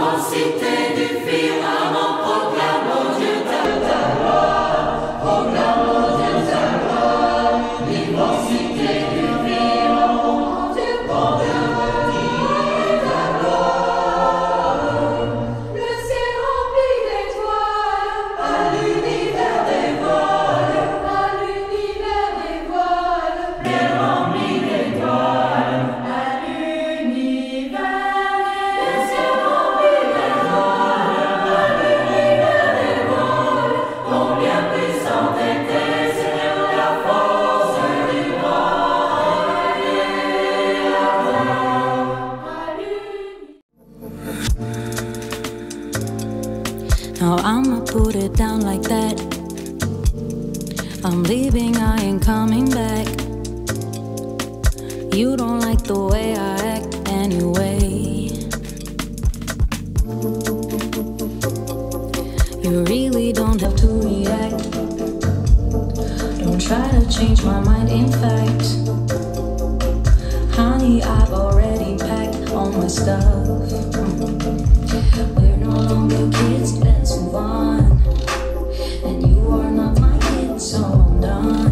l'immensité du firmament proclamons Dieu ta gloire, proclamons Dieu ta gloire, l'immensité du firmament, tu proclames ta gloire. Le ciel rempli d'étoiles, à l'univers des voiles, à l'univers des voiles, bien rempli d'étoiles, à l'univers. Now I'ma put it down like that. I'm leaving, I ain't coming back. You don't like the way I act anyway. You really don't have to react. Don't try to change my mind, in fact. Honey, I've already packed all my stuff. We're no longer kids, let's move on. And you are not my kid, so I'm done.